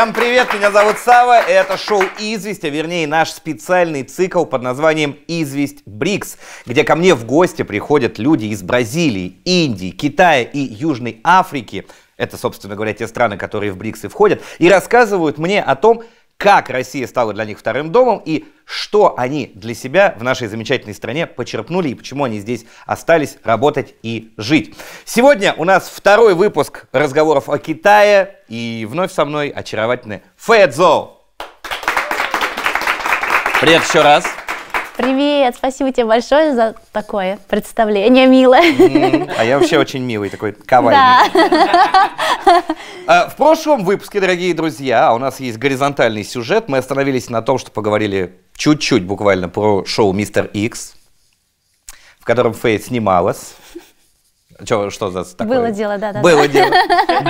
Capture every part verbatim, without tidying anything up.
Всем привет, меня зовут Сава, это шоу «Известь», а вернее наш специальный цикл под названием «Известь Брикс», где ко мне в гости приходят люди из Бразилии, Индии, Китая и Южной Африки, это, собственно говоря, те страны, которые в БРИКСы входят, и рассказывают мне о том, как Россия стала для них вторым домом и что они для себя в нашей замечательной стране почерпнули и почему они здесь остались работать и жить. Сегодня у нас второй выпуск разговоров о Китае, и вновь со мной очаровательная Фэй Цзоу. Привет еще раз. Привет, спасибо тебе большое за такое представление, милое. Mm, а я вообще очень милый, такой кавайный. Да. В прошлом выпуске, дорогие друзья, у нас есть горизонтальный сюжет. Мы остановились на том, что поговорили чуть-чуть буквально про шоу «Мистер Икс», в котором Фэй снималась. Что, что за такое? Было дело, да, да. Было да. дело,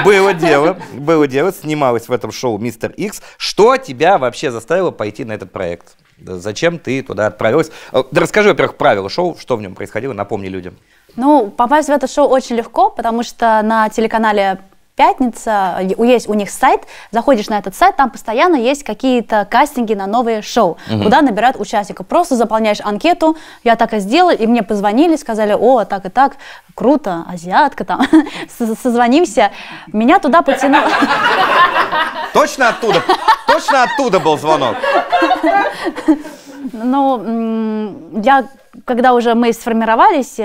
было дело, было дело. Снималась в этом шоу «Мистер Икс». Что тебя вообще заставило пойти на этот проект? Зачем ты туда отправилась? Да расскажи, во-первых, правила шоу, что в нем происходило, напомни людям. Ну, попасть в это шоу очень легко, потому что на телеканале «Пятница» есть у них сайт, заходишь на этот сайт, там постоянно есть какие-то кастинги на новые шоу, угу. куда набирают участников. Просто заполняешь анкету, я так и сделала, и мне позвонили, сказали, о, так и так, круто, азиатка там, созвонимся. Меня туда потянуло. Точно оттуда? Точно оттуда был звонок? Ну, я, когда уже мы сформировались,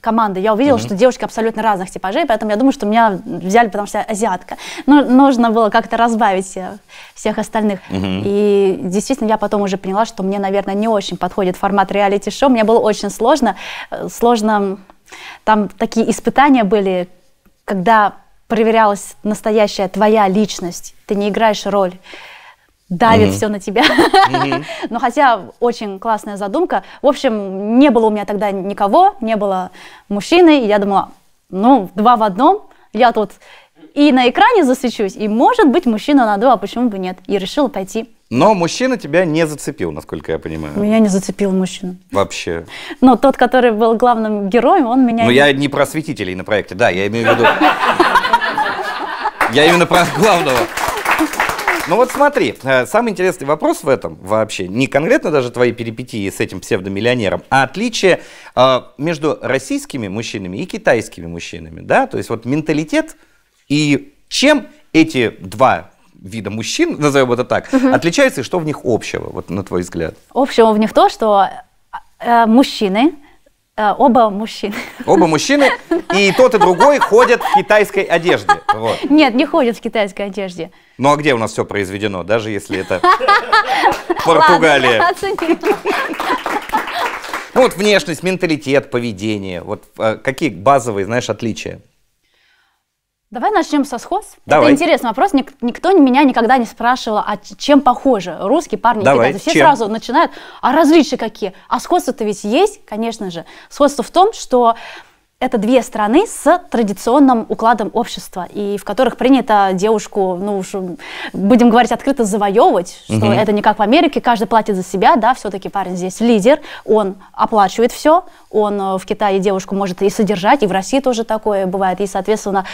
команда, я увидела, mm-hmm. что девушки абсолютно разных типажей, поэтому я думаю, что меня взяли, потому что я азиатка. Но нужно было как-то разбавить всех остальных. Mm-hmm. И действительно, я потом уже поняла, что мне, наверное, не очень подходит формат реалити-шоу. Мне было очень сложно. Сложно, там такие испытания были, когда проверялась настоящая твоя личность. Ты не играешь роль. Давит mm-hmm. все на тебя. Mm-hmm. Но хотя очень классная задумка. В общем, не было у меня тогда никого, не было мужчины. И я думала, ну, два в одном. Я тут и на экране засвечусь, и, может быть, мужчина на два, почему бы нет. И решила пойти. Но мужчина тебя не зацепил, насколько я понимаю. Меня не зацепил мужчина. Вообще. Ну, тот, который был главным героем, он меня... Ну, я не про осветителей на проекте, да, я имею в виду... Я именно про главного. Ну вот смотри, самый интересный вопрос в этом вообще, не конкретно даже твои перипетии с этим псевдомиллионером, а отличие э, между российскими мужчинами и китайскими мужчинами, да? То есть вот менталитет и чем эти два вида мужчин, назовем это так, угу. отличаются и что в них общего, вот на твой взгляд? Общего в них то, что э, мужчины... Оба мужчины. Оба мужчины, и тот, и другой ходят в китайской одежде. Вот. Нет, не ходят в китайской одежде. Ну а где у нас все произведено, даже если это Португалия? Ну вот внешность, менталитет, поведение, вот какие базовые, знаешь, отличия? Давай начнем со сходств. Давай. Это интересный вопрос. Ник никто меня никогда не спрашивал, а чем похожи русские парни и китайцы. Все чем? Сразу начинают, а различия какие? А сходство-то ведь есть, конечно же. Сходство в том, что это две страны с традиционным укладом общества, и в которых принято девушку, ну уж будем говорить открыто, завоевывать, что угу. это не как в Америке, каждый платит за себя, да, все-таки парень здесь лидер, он оплачивает все, он в Китае девушку может и содержать, и в России тоже такое бывает, и, соответственно,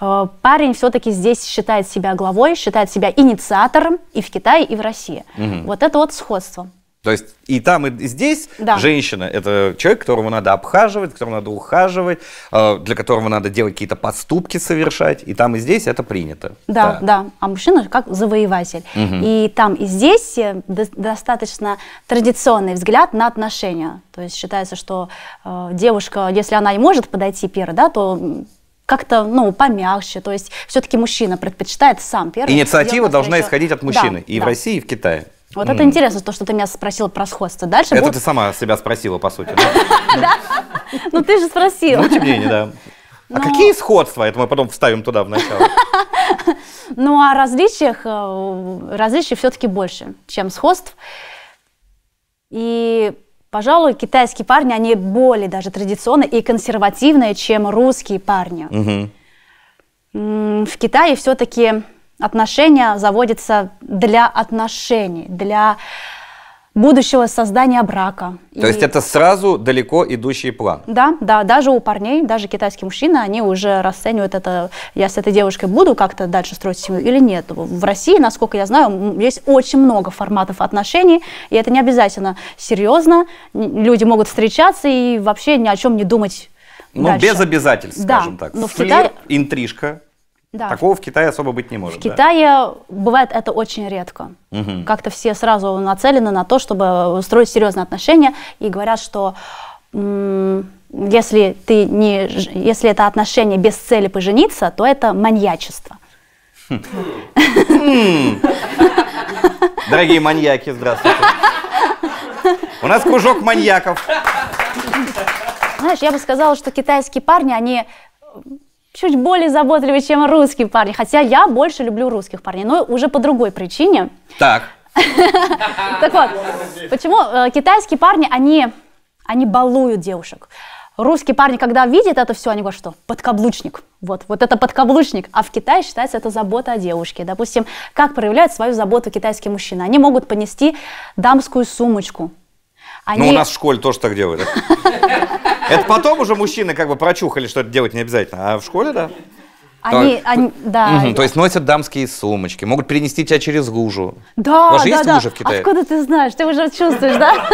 парень все-таки здесь считает себя главой, считает себя инициатором и в Китае, и в России. Угу. Вот это вот сходство. То есть и там, и здесь да. женщина – это человек, которому надо обхаживать, которому надо ухаживать, для которого надо делать какие-то поступки, совершать. И там, и здесь это принято. Да, да. да. А мужчина как завоеватель. Угу. И там, и здесь достаточно традиционный взгляд на отношения. То есть считается, что девушка, если она и может подойти первой, да, то… как-то, ну, помягче, то есть все-таки мужчина предпочитает сам первый. Инициатива должна исходить от мужчины, да, и да. в России, и в Китае. Вот mm. это интересно, то, что ты меня спросила про сходство. Дальше это будет... ты сама себя спросила, по сути. Ну, ты же спросила. Ну, тем не менее, да. А какие сходства? Это мы потом вставим туда в начало. Ну, о различиях, различий все-таки больше, чем сходств. И... Пожалуй, китайские парни, они более даже традиционные и консервативные, чем русские парни. Угу. В Китае все-таки отношения заводятся для отношений, для будущего создания брака. То и... есть это сразу далеко идущий план? Да, да, даже у парней, даже китайские мужчины, они уже расценивают это, я с этой девушкой буду как-то дальше строить семью или нет. В России, насколько я знаю, есть очень много форматов отношений, и это не обязательно серьезно, люди могут встречаться и вообще ни о чем не думать. Ну, без обязательств, да, скажем так. Но в Китае... интрижка. Да. Такого в Китае особо быть не может. В Китае, да, бывает это очень редко. Угу. Как-то все сразу нацелены на то, чтобы строить серьезные отношения. И говорят, что если, ты не, если это отношение без цели пожениться, то это маньячество. Дорогие маньяки, здравствуйте. У нас кружок маньяков. Знаешь, я бы сказала, что китайские парни, они... чуть более заботливые, чем русские парни. Хотя я больше люблю русских парней, но уже по другой причине. Так. Так вот, почему китайские парни, они, они балуют девушек. Русские парни, когда видят это все, они говорят, что подкаблучник. Вот, вот это подкаблучник. А в Китае считается это забота о девушке. Допустим, как проявляют свою заботу китайские мужчины? Они могут понести дамскую сумочку. Они... Ну, у нас в школе тоже так делают. Это потом уже мужчины как бы прочухали, что это делать не обязательно, а в школе, да? Они, так, они, да. Угу, то есть носят дамские сумочки, могут перенести тебя через лужу. Да, у вас же да, есть да. лужа в Китае? Откуда ты знаешь? Ты уже чувствуешь, да?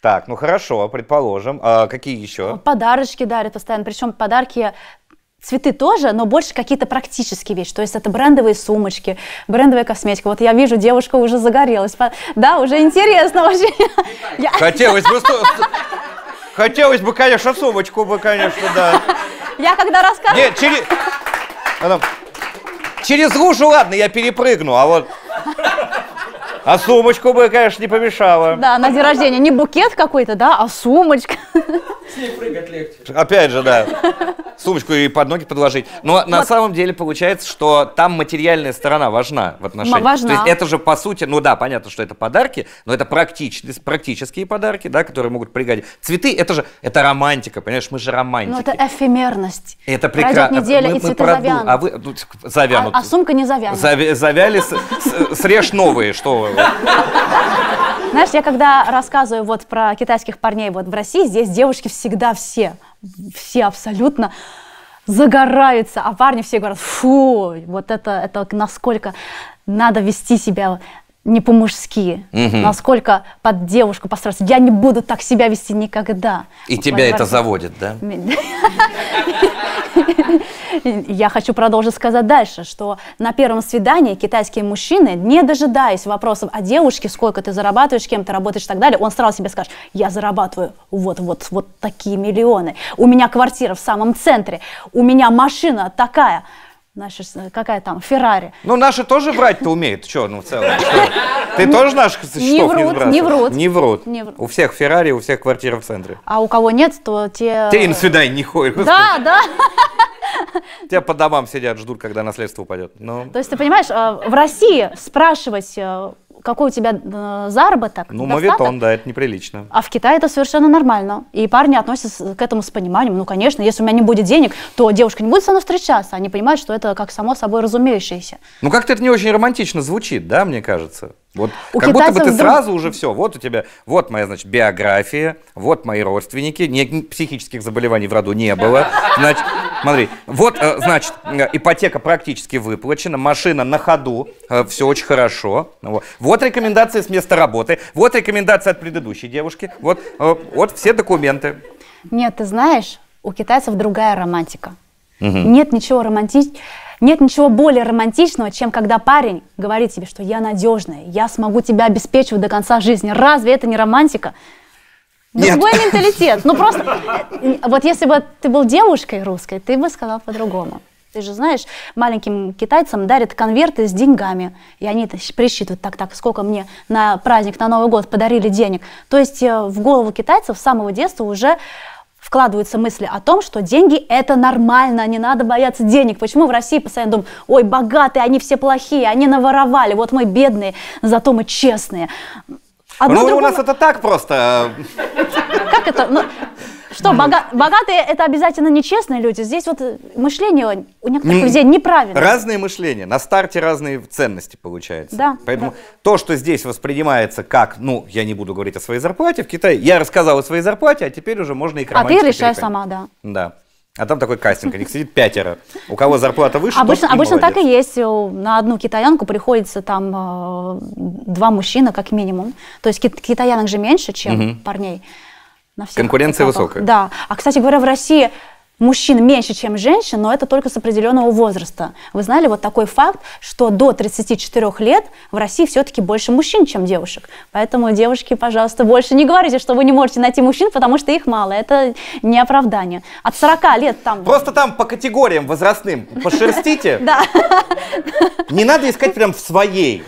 Так, ну хорошо, предположим. А какие еще? Подарочки дарят постоянно, причем подарки... Цветы тоже, но больше какие-то практические вещи. То есть это брендовые сумочки, брендовая косметика. Вот я вижу, девушка уже загорелась. Да, уже интересно вообще. Хотелось бы, хотелось бы, конечно, сумочку бы, конечно, да. Я когда рассказывала... Нет, через... через лужу, ладно, я перепрыгну, а вот... А сумочку бы, конечно, не помешала. Да, на день рождения не букет какой-то, да, а сумочка. С ней прыгать легче. Опять же, да. Сумочку и под ноги подложить. Но вот. На самом деле получается, что там материальная сторона важна в отношениях. Важна. То есть это же по сути, ну да, понятно, что это подарки, но это практич... практические подарки, да, которые могут пригодиться. Цветы, это же, это романтика, понимаешь, мы же романтики. Ну это эфемерность. Это прекрасно. Неделя, мы, и цветы завянут. А вы... завянут. А, а сумка не завянут. Зави... Завяли, срежь новые, что вы. Знаешь, я когда рассказываю вот про китайских парней вот в России, здесь девушки всегда все, все абсолютно загораются, а парни все говорят, фу, вот это, это насколько надо вести себя не по-мужски, угу. насколько под девушку постараться. Я не буду так себя вести никогда. И вот тебя это заводит, да? Я хочу продолжить сказать дальше, что на первом свидании китайские мужчины, не дожидаясь вопросов о девушке, сколько ты зарабатываешь, кем ты работаешь и так далее, он сразу себе скажет, я зарабатываю вот-вот вот такие миллионы, у меня квартира в самом центре, у меня машина такая, наши, какая там, Феррари. Ну, наши тоже брать-то умеют, что, ну, в целом. Ты тоже наших счетов не сбрасываешь? Не врут, не врут. Не врут. У всех Феррари, у всех квартира в центре. А у кого нет, то те... Те им сюда и не ходят. Да, да. Те по домам сидят, ждут, когда наследство упадет. Ну. То есть, ты понимаешь, в России спрашивать, какой у тебя заработок, ну, моветон, да, это неприлично. А в Китае это совершенно нормально. И парни относятся к этому с пониманием. Ну, конечно, если у меня не будет денег, то девушка не будет со мной встречаться. Они понимают, что это как само собой разумеющееся. Ну, как-то это не очень романтично звучит, да, мне кажется? Вот, как будто бы ты вдруг... сразу уже все, вот у тебя, вот моя, значит, биография, вот мои родственники, не, не, психических заболеваний в роду не было, значит, смотри, вот, значит, ипотека практически выплачена, машина на ходу, все очень хорошо, вот, вот рекомендации с места работы, вот рекомендации от предыдущей девушки, вот, вот все документы. Нет, ты знаешь, у китайцев другая романтика, угу. нет ничего романтичного. Нет ничего более романтичного, чем когда парень говорит тебе, что я надежная, я смогу тебя обеспечивать до конца жизни. Разве это не романтика? Другой менталитет. Ну просто, вот если бы ты был девушкой русской, ты бы сказал по-другому. Ты же знаешь, маленьким китайцам дарят конверты с деньгами, и они присчитывают, так-так, сколько мне на праздник, на Новый год подарили денег. То есть в голову китайцев с самого детства уже... вкладываются мысли о том, что деньги это нормально, не надо бояться денег. Почему в России постоянно думают, ой, богатые, они все плохие, они наворовали, вот мы бедные, зато мы честные. Одно ну, другому... у нас это так просто. Как это? Ну, что бога... богатые это обязательно нечестные люди. Здесь вот мышление у некоторых людей неправильное. Разные мышления. На старте разные ценности получается. Да. Поэтому да. то, что здесь воспринимается как, ну, я не буду говорить о своей зарплате, в Китае я рассказала о своей зарплате, а теперь уже можно и кроманчики. А ты решай переконить. сама, да. Да. А там такой кастинг, у них сидит пятеро. У кого зарплата выше, обычно, обычно так и есть. На одну китаянку приходится там э, два мужчины как минимум. То есть кит китаянок же меньше, чем угу. парней. На всех Конкуренция этапах. высокая. Да. А, кстати говоря, в России мужчин меньше, чем женщин, но это только с определенного возраста. Вы знали вот такой факт, что до тридцати четырёх лет в России все-таки больше мужчин, чем девушек. Поэтому, девушки, пожалуйста, больше не говорите, что вы не можете найти мужчин, потому что их мало. Это не оправдание. От сорока лет там... Просто там по категориям возрастным пошерстите. Да. Не надо искать прям в своей.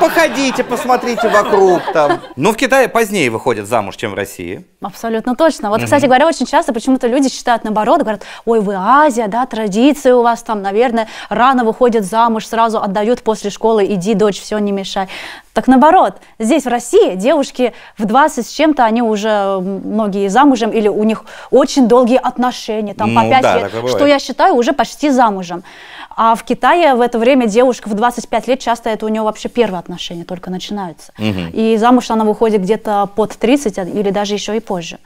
Походите, посмотрите вокруг там. Но в Китае позднее выходят замуж, чем в России. Абсолютно точно. Вот, кстати говоря, очень часто почему-то люди считают наоборот, говорят, ой, вы Азия, да, традиции у вас там, наверное, рано выходят замуж, сразу отдают после школы, иди, дочь, все, не мешай. Так наоборот, здесь в России девушки в двадцать с чем-то, они уже многие замужем, или у них очень долгие отношения, там ну, по пять лет, что я считаю уже почти замужем. А в Китае в это время девушка в двадцать пять лет, часто это у нее вообще первые отношения только начинаются. Угу. И замуж она выходит где-то под тридцать или даже еще и позже.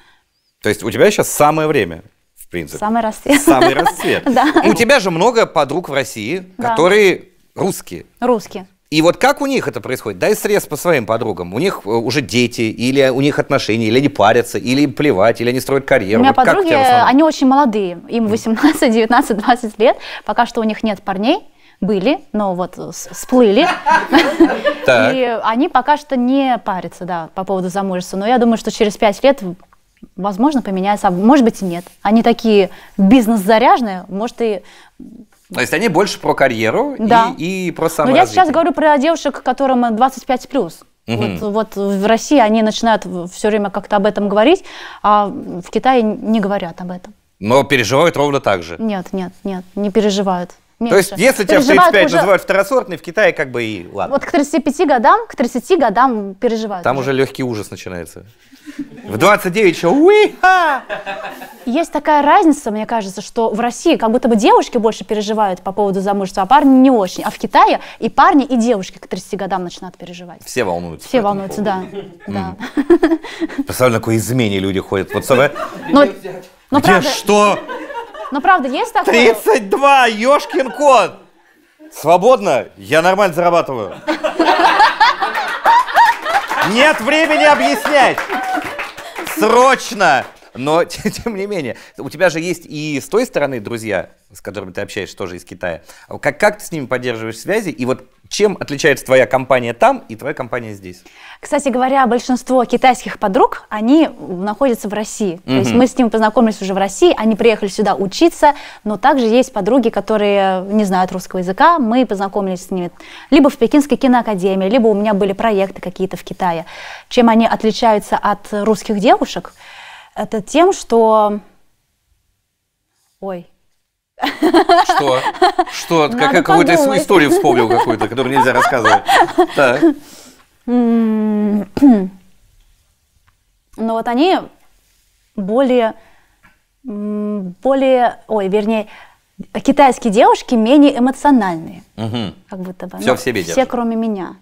То есть у тебя сейчас самое время, в принципе. Самый расцвет. Самый расцвет. У тебя же много подруг в России, которые русские. Русские. И вот как у них это происходит? Дай срез по своим подругам. У них уже дети, или у них отношения, или они парятся, или им плевать, или они строят карьеру. У меня вот подруги, они очень молодые. Им восемнадцать, девятнадцать, двадцать лет. Пока что у них нет парней. Были, но вот всплыли. И они пока что не парятся, да, по поводу замужества. Но я думаю, что через пять лет... возможно, поменяется, а может быть и нет. Они такие бизнес-заряженные, может и... То есть они больше про карьеру да. и, и про саморазвитие. Но я сейчас говорю про девушек, которым двадцать пять плюс. Угу. Вот, вот в России они начинают все время как-то об этом говорить, а в Китае не говорят об этом. Но переживают ровно так же? Нет, нет, нет, не переживают. Меньше. То есть, если тебя в тридцать пять уже... называют второсортный, в Китае как бы и ладно. Вот к тридцати пяти годам, к тридцати годам переживают. Там уже легкий ужас начинается. В двадцать девять еще уи-ха! Есть такая разница, мне кажется, что в России как будто бы девушки больше переживают по поводу замужества, а парни не очень. А в Китае и парни, и девушки к тридцати годам начинают переживать. Все волнуются. Все волнуются, да. Представляю, на какой измене люди ходят. Где что? Но правда есть такое? тридцать два, ёшкин кот! Свободно, я нормально зарабатываю. Нет времени объяснять! Срочно! Но, тем не менее, у тебя же есть и с той стороны друзья, с которыми ты общаешься тоже из Китая. Как, как ты с ними поддерживаешь связи? И вот чем отличается твоя компания там и твоя компания здесь? Кстати говоря, большинство китайских подруг, они находятся в России. Mm-hmm. То есть мы с ними познакомились уже в России, они приехали сюда учиться, но также есть подруги, которые не знают русского языка, мы познакомились с ними либо в Пекинской киноакадемии, либо у меня были проекты какие-то в Китае. Чем они отличаются от русских девушек? Это тем, что... Ой... Что? Что? Как, какую-то историю вспомнил какую-то, которую нельзя рассказывать. Так. Ну вот они более, более, ой, вернее, китайские девушки менее эмоциональные. Угу. Как будто бы. Все ну, в себе Все, держат. Кроме меня.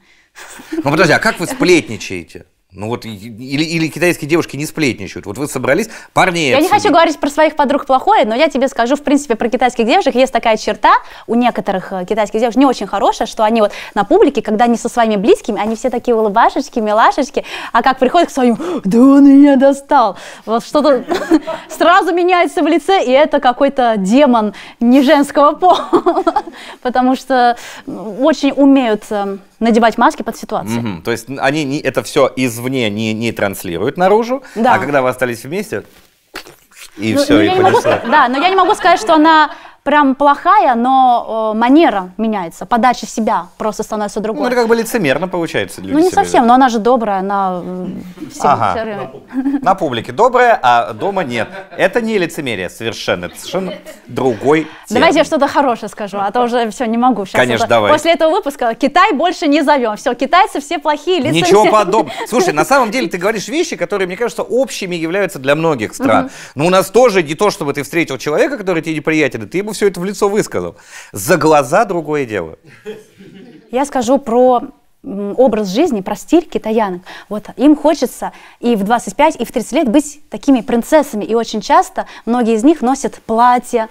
Ну подожди, а как вы сплетничаете? Ну вот, или, или китайские девушки не сплетничают. Вот вы собрались, парни... Я не хочу говорить про своих подруг плохое, но я тебе скажу, в принципе, про китайских девушек. Есть такая черта у некоторых китайских девушек, не очень хорошая, что они вот на публике, когда они со своими близкими, они все такие улыбашечки, милашечки, а как приходят к своим, да он меня достал. Вот что-то сразу меняется в лице, и это какой-то демон не женского пола. Потому что очень умеют... надевать маски под ситуацию. Mm-hmm. То есть они не, это все извне не, не транслируют наружу, да. А когда вы остались вместе, и ну, все, и понесло. Да, но я не могу сказать, что она прям плохая, но э, манера меняется, подача себя просто становится другой. Ну, это как бы лицемерно получается. Люди ну, не совсем, ведут. Но она же добрая, она ага. все время. На публике добрая, а дома нет. Это не лицемерие совершенно, это совершенно другой тем. Давайте я что-то хорошее скажу, а то уже все, не могу. Сейчас конечно, это... давай. После этого выпуска Китай больше не зовем. Все, китайцы все плохие, лицемерные. Ничего подобного. Слушай, на самом деле ты говоришь вещи, которые, мне кажется, общими являются для многих стран. Угу. Но у нас тоже не то, чтобы ты встретил человека, который тебе неприятен, ты ему все это в лицо высказал. За глаза другое дело. Я скажу про образ жизни, про стиль китаянок. Вот им хочется и в двадцать пять, и в тридцать лет быть такими принцессами. И очень часто многие из них носят платья,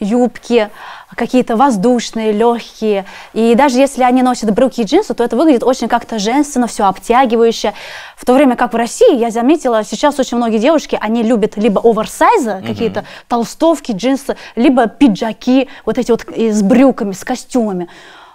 юбки, какие-то воздушные, легкие. И даже если они носят брюки и джинсы, то это выглядит очень как-то женственно, все обтягивающе. В то время как в России, я заметила, сейчас очень многие девушки, они любят либо оверсайзы, угу. какие-то толстовки, джинсы, либо пиджаки, вот эти вот с брюками, с костюмами.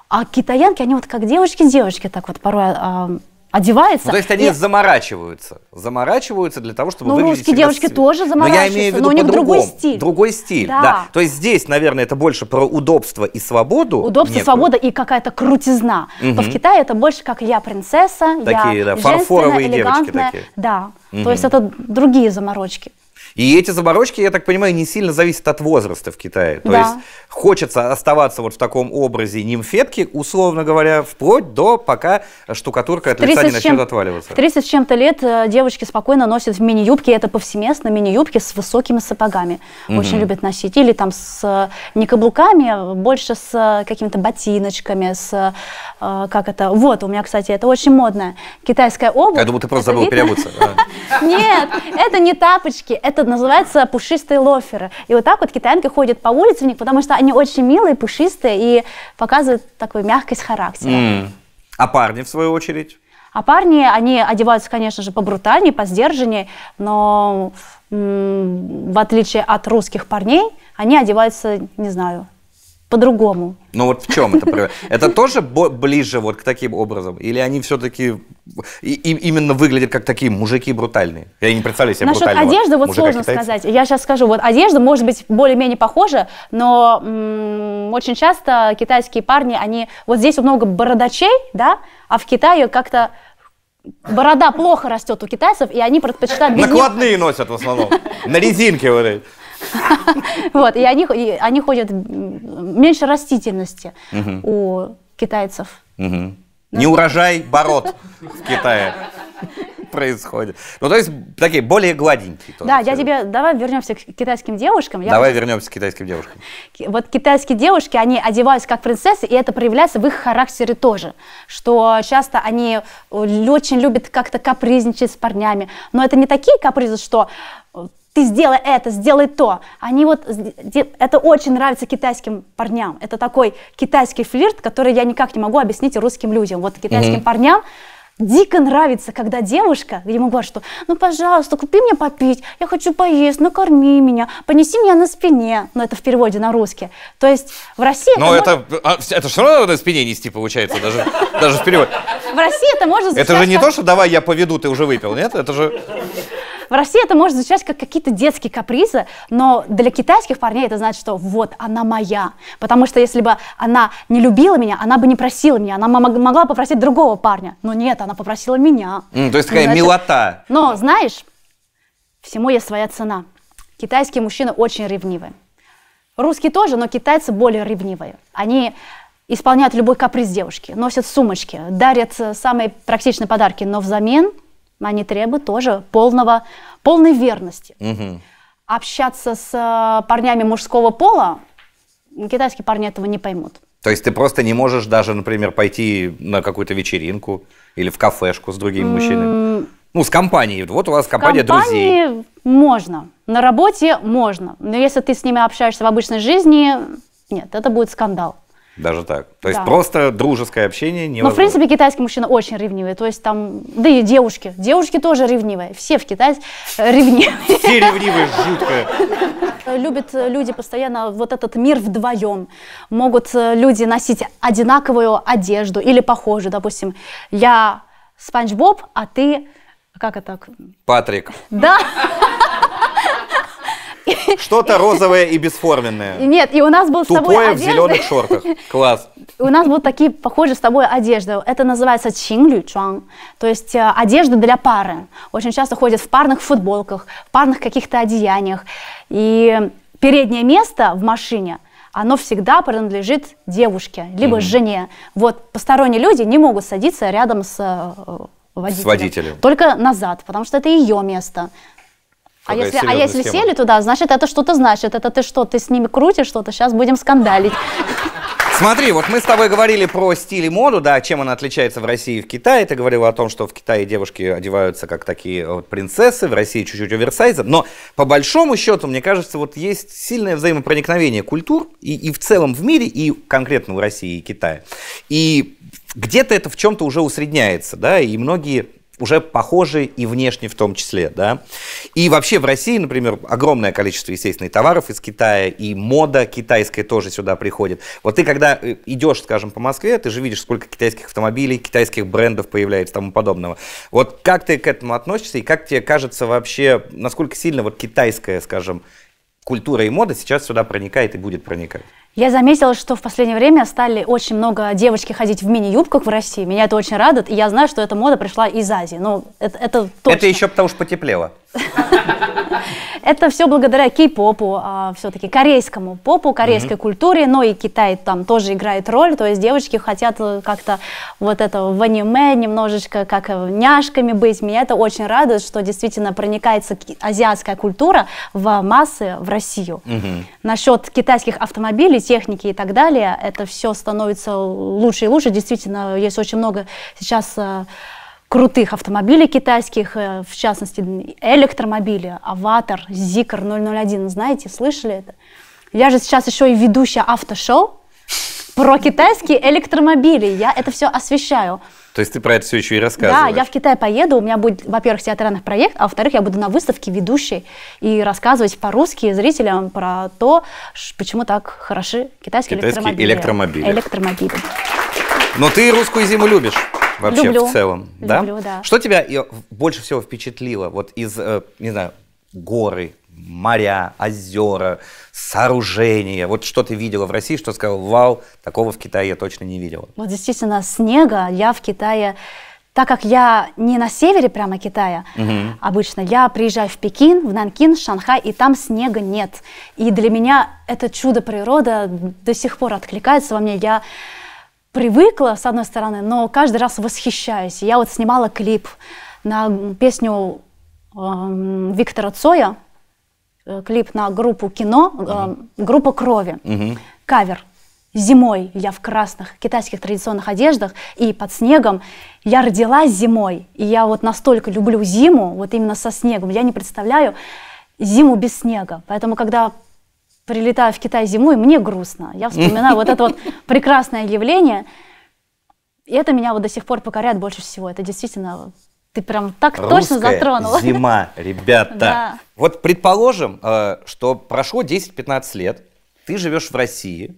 А китаянки, они вот как девочки-девочки так вот порой... А, одевается. Ну, то есть они и... заморачиваются. Заморачиваются для того, чтобы ну, выглядеть... русские девочки себе... тоже заморачиваются, но, я имею в виду но у них другой стиль. Другой стиль, да. да. То есть здесь, наверное, это больше про удобство и свободу. Удобство, некую. свобода и какая-то крутизна. Угу. В Китае это больше как я принцесса, такие, я да, фарфоровые девочки такие. Да, угу. то есть это другие заморочки. И эти заморочки, я так понимаю, не сильно зависят от возраста в Китае. То да. есть хочется оставаться вот в таком образе нимфетки, условно говоря, вплоть до пока штукатурка от лица не начнет отваливаться. В тридцать с чем-то лет девочки спокойно носят в мини-юбке, это повсеместно, мини-юбки с высокими сапогами. Угу. Очень любят носить. Или там с не каблуками, больше с какими-то ботиночками, с как это... Вот, у меня, кстати, это очень модная китайская обувь. Я думал, ты просто забыл переобуться. Нет, это не тапочки, это называется пушистые лоферы. И вот так вот китаянки ходят по улице в них, потому что они очень милые, пушистые и показывают такую мягкость характера. Mm. А парни, в свою очередь? А парни, они одеваются, конечно же, побрутальнее, посдержаннее, но в отличие от русских парней, они одеваются, не знаю, по-другому. Ну вот в чем это? Это тоже ближе вот к таким образом? Или они все-таки именно выглядят как такие мужики брутальные? Я не представляю себе брутального мужика. Насчет одежды вот сложно сказать. Я сейчас скажу, вот одежда может быть более-менее похожа, но очень часто китайские парни, они... Вот здесь много бородачей, да, а в Китае как-то... Борода плохо растет у китайцев, и они предпочитают... Накладные носят в основном, на резинке вот эти. Вот, и они, и они ходят меньше растительности угу. у китайцев. Угу. Не урожай, бород в Китае происходит. Ну, то есть, такие более гладенькие. Да, я тебе... Давай вернемся к китайским девушкам. Я давай вот... вернемся к китайским девушкам. Вот китайские девушки, они одеваются как принцессы, и это проявляется в их характере тоже. Что часто они очень любят как-то капризничать с парнями. Но это не такие капризы, что... ты сделай это, сделай то. Они вот, это очень нравится китайским парням. Это такой китайский флирт, который я никак не могу объяснить русским людям. Вот китайским mm-hmm. парням дико нравится, когда девушка ему говорит, что ну, пожалуйста, купи мне попить, я хочу поесть, накорми меня, понеси меня на спине. Но это в переводе на русский. То есть в России... Но это, это, может... это все равно на спине нести получается, даже в переводе. В России это можно... Это же не то, что давай я поведу, ты уже выпил, нет? Это же... В России это может звучать как какие-то детские капризы, но для китайских парней это значит, что вот она моя. Потому что если бы она не любила меня, она бы не просила меня, она могла попросить другого парня. Но нет, она попросила меня. Mm, то есть такая значит, милота. Но знаешь, всему есть своя цена. Китайские мужчины очень ревнивы. Русские тоже, но китайцы более ревнивые. Они... исполняют любой каприз девушки, носят сумочки, дарят самые практичные подарки, но взамен они требуют тоже полного, полной верности. Угу. Общаться с парнями мужского пола, китайские парни этого не поймут. То есть ты просто не можешь даже, например, пойти на какую-то вечеринку или в кафешку с другими мужчинами? Ну, с компанией. Вот у вас компания друзей. В компании можно, на работе можно, но если ты с ними общаешься в обычной жизни, нет, это будет скандал. Даже так. То есть да. просто дружеское общение невозможно. Ну, в принципе, китайский мужчина очень ревнивый. То есть там, да и девушки. Девушки тоже ревнивые. Все в Китае ревнивые. Все ревнивые, жутко. Любят люди постоянно вот этот мир вдвоем. Могут люди носить одинаковую одежду или похожую. Допустим, я Спанч Боб, а ты, как это? Патрик. Да. Что-то розовое и бесформенное. Нет, и у нас был с тобой одежда. Тупое в зеленых шортах. Класс. У нас были такие похожие с тобой одежды. Это называется чинлючуан, то есть одежда для пары. Очень часто ходят в парных футболках, в парных каких-то одеяниях. И переднее место в машине, оно всегда принадлежит девушке, либо mm-hmm. жене. Вот посторонние люди не могут садиться рядом с водителем. С водителем. Только назад, потому что это ее место. А если, а если сели туда, значит, это что-то значит. Это ты что, ты с ними крутишь что-то, сейчас будем скандалить. Смотри, вот мы с тобой говорили про стиль и моду, да, чем она отличается в России и в Китае. Ты говорила о том, что в Китае девушки одеваются как такие вот принцессы, в России чуть-чуть оверсайза. Но по большому счету, мне кажется, вот есть сильное взаимопроникновение культур и, и в целом в мире, и конкретно в России и Китае. И где-то это в чем-то уже усредняется, да, и многие... уже похожи и внешне в том числе, да. И вообще в России, например, огромное количество, естественно, и товаров из Китая, и мода китайская тоже сюда приходит. Вот ты, когда идешь, скажем, по Москве, ты же видишь, сколько китайских автомобилей, китайских брендов появляется и тому подобного. Вот как ты к этому относишься, и как тебе кажется вообще, насколько сильно вот китайская, скажем, культура и мода сейчас сюда проникает и будет проникать? Я заметила, что в последнее время стали очень много девочки ходить в мини-юбках в России. Меня это очень радует, и я знаю, что эта мода пришла из Азии. Ну, это, это точно. Это еще потому что потеплело. Это все благодаря кей-попу, все-таки корейскому попу, корейской культуре, но и Китай там тоже играет роль. То есть девочки хотят как-то вот это в аниме немножечко как няшками быть. Меня это очень радует, что действительно проникается азиатская культура в массы в Россию. Насчет китайских автомобилей, техники и так далее, это все становится лучше и лучше. Действительно, есть очень много сейчас крутых автомобилей китайских, в частности, электромобили, Аватар, Зикр ноль ноль один. Знаете, слышали это? Я же сейчас еще и ведущая автошоу про китайские электромобили. Я это все освещаю. То есть ты про это все еще и рассказываешь? Да, я в Китай поеду, у меня будет, во-первых, театральный проект, а во-вторых, я буду на выставке ведущей и рассказывать по-русски зрителям про то, почему так хороши китайские, китайские электромобили. электромобили. Электромобили. Но ты русскую зиму любишь? Вообще люблю, в целом, да? Люблю, да. Что тебя больше всего впечатлило вот из, не знаю, горы, моря, озера, сооружения? Вот что ты видела в России, что сказала, вау, такого в Китае я точно не видела. Вот действительно снега я в Китае, так как я не на севере прямо Китая, угу. обычно я приезжаю в Пекин, в Нанкин, Шанхай, и там снега нет. И для меня это чудо природа до сих пор откликается во мне. Я привыкла, с одной стороны, но каждый раз восхищаюсь. Я вот снимала клип на песню э, Виктора Цоя, клип на группу «Кино», э, mm-hmm. группа «Крови», mm-hmm. кавер. Зимой я в красных китайских традиционных одеждах и под снегом. Я родилась зимой, и я вот настолько люблю зиму, вот именно со снегом. Я не представляю зиму без снега, поэтому когда прилетаю в Китай зимой, мне грустно. Я вспоминаю вот это вот прекрасное явление. И это меня вот до сих пор покоряет больше всего. Это действительно, ты прям так точно затронула. Русская зима, ребята. Да. Вот предположим, что прошло десять-пятнадцать лет, ты живешь в России.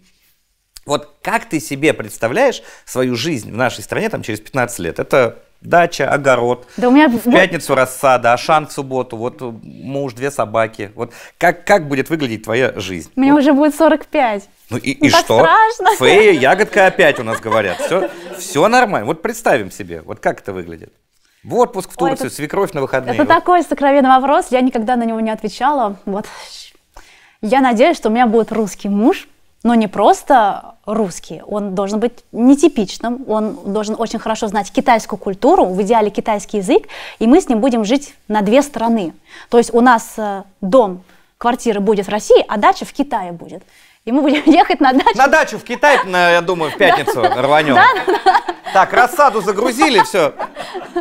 Вот как ты себе представляешь свою жизнь в нашей стране там через пятнадцать лет? Это... дача, огород, да у меня... в пятницу рассада, ашан в субботу, вот муж, две собаки. Вот как, как будет выглядеть твоя жизнь? Мне вот. Уже будет сорок пять. Ну и, и что? Фея, ягодка опять у нас говорят. Все, все нормально. Вот представим себе, вот как это выглядит. В отпуск, в Турцию, Ой, это... свекровь на выходные. Это вот. Такой сокровенный вопрос, я никогда на него не отвечала. Вот. Я надеюсь, что у меня будет русский муж. Но не просто русский, он должен быть нетипичным, он должен очень хорошо знать китайскую культуру, в идеале китайский язык, и мы с ним будем жить на две страны. То есть у нас дом, квартира будет в России, а дача в Китае будет. И мы будем ехать на дачу. На дачу в Китай, я думаю, в пятницу рванем. Так, рассаду загрузили, все.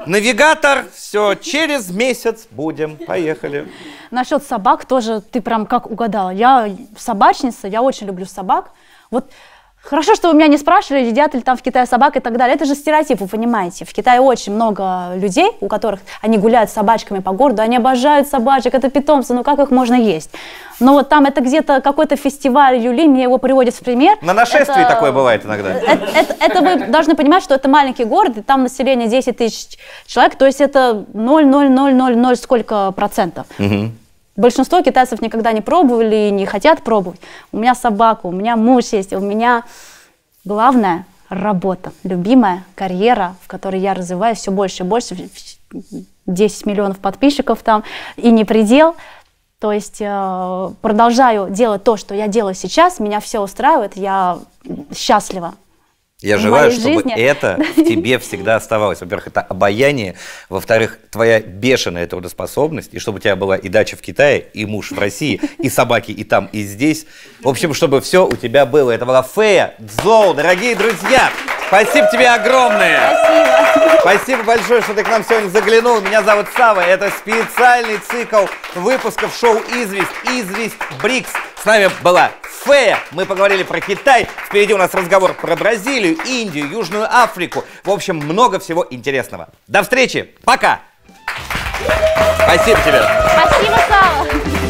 Навигатор, все, через месяц будем, поехали. Насчет собак тоже ты прям как угадала. Я собачница, я очень люблю собак. Вот хорошо, что вы меня не спрашивали, едят ли там в Китае собак и так далее. Это же стереотип, вы понимаете. В Китае очень много людей, у которых они гуляют с собачками по городу, они обожают собачек, это питомцы, ну как их можно есть? Но вот там это где-то какой-то фестиваль Юли, мне его приводят в пример. На нашествии это, такое бывает иногда. Это, это, это вы должны понимать, что это маленький город, и там население десять тысяч человек, то есть это ноль ноль ноль ноль ноль сколько процентов. Угу. Большинство китайцев никогда не пробовали и не хотят пробовать. У меня собака, у меня муж есть, у меня главное работа, любимая карьера, в которой я развиваюсь все больше и больше, десять миллионов подписчиков там, и не предел. То есть продолжаю делать то, что я делаю сейчас, меня все устраивает, я счастлива. Я желаю, чтобы жизни. это в тебе всегда оставалось. Во-первых, это обаяние. Во-вторых, твоя бешеная трудоспособность. И чтобы у тебя была и дача в Китае, и муж в России, и собаки и там, и здесь. В общем, чтобы все у тебя было. Это была Фэй Цзоу, дорогие друзья. Спасибо тебе огромное. Спасибо. Спасибо большое, что ты к нам сегодня заглянул. Меня зовут Сава. Это специальный цикл выпусков шоу «Известь», «Известь Брикс». С нами была Фэя. Мы поговорили про Китай. Впереди у нас разговор про Бразилию, Индию, Южную Африку. В общем, много всего интересного. До встречи. Пока. Спасибо тебе. Спасибо, Сава.